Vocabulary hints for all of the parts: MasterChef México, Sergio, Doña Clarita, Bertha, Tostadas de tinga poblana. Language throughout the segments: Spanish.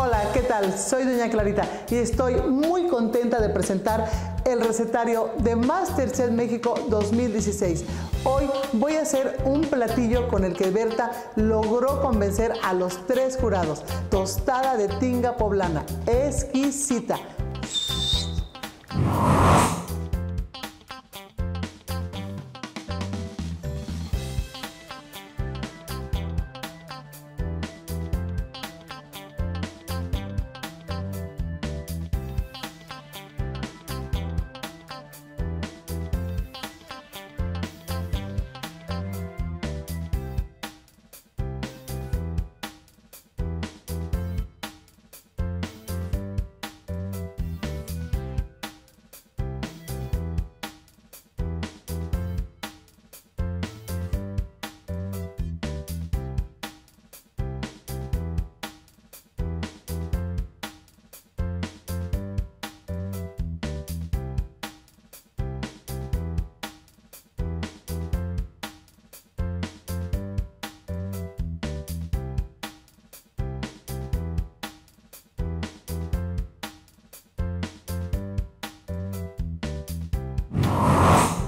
Hola, ¿qué tal? Soy Doña Clarita y estoy muy contenta de presentar el recetario de MasterChef México 2016. Hoy voy a hacer un platillo con el que Bertha logró convencer a los 3 jurados. Tostada de tinga poblana, exquisita.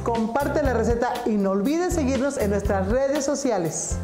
Comparte la receta y no olvides seguirnos en nuestras redes sociales.